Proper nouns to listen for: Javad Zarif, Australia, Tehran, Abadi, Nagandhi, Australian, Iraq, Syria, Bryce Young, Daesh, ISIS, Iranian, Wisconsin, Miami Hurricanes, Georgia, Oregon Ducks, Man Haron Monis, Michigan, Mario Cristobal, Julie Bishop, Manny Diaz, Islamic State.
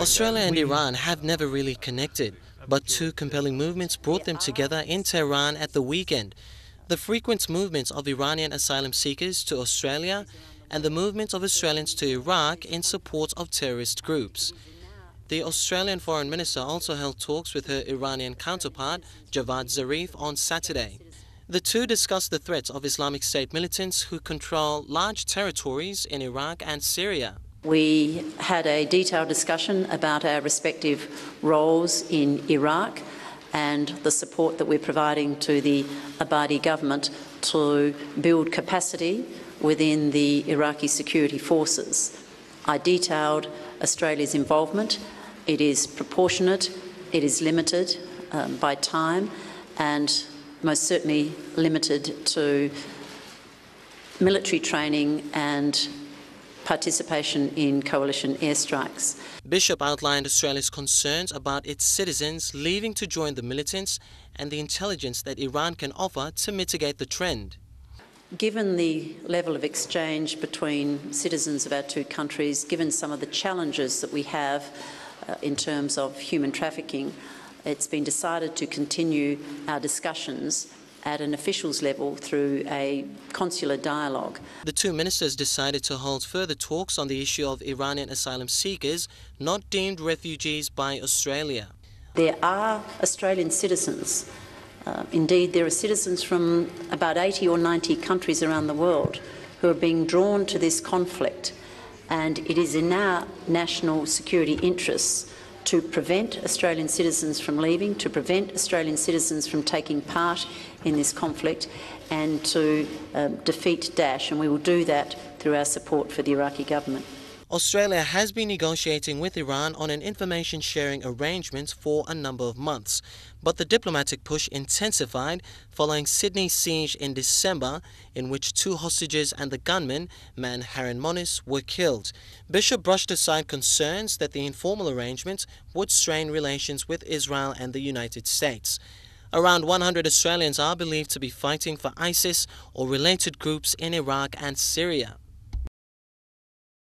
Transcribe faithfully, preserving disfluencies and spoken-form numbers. Australia and Iran have never really connected, but two compelling movements brought them together in Tehran at the weekend. The frequent movements of Iranian asylum seekers to Australia and the movement of Australians to Iraq in support of terrorist groups. The Australian Foreign Minister also held talks with her Iranian counterpart, Javad Zarif, on Saturday. The two discussed the threats of Islamic State militants who control large territories in Iraq and Syria. We had a detailed discussion about our respective roles in Iraq and the support that we're providing to the Abadi government to build capacity within the Iraqi security forces. I detailed Australia's involvement. It is proportionate, it is limited um, by time, and most certainly limited to military training and participation in coalition airstrikes. Bishop outlined Australia's concerns about its citizens leaving to join the militants and the intelligence that Iran can offer to mitigate the trend. Given the level of exchange between citizens of our two countries, given some of the challenges that we have uh, in terms of human trafficking, it's been decided to continue our discussions at an officials level through a consular dialogue. The two ministers decided to hold further talks on the issue of Iranian asylum seekers not deemed refugees by Australia. There are Australian citizens. Uh, indeed, there are citizens from about eighty or ninety countries around the world who are being drawn to this conflict, and it is in our national security interests to prevent Australian citizens from leaving, to prevent Australian citizens from taking part in this conflict, and to um, defeat Daesh, and we will do that through our support for the Iraqi government. Australia has been negotiating with Iran on an information-sharing arrangement for a number of months, but the diplomatic push intensified following Sydney's siege in December, in which two hostages and the gunman, Man Haron Monis, were killed. Bishop brushed aside concerns that the informal arrangement would strain relations with Israel and the United States. Around one hundred Australians are believed to be fighting for ISIS or related groups in Iraq and Syria.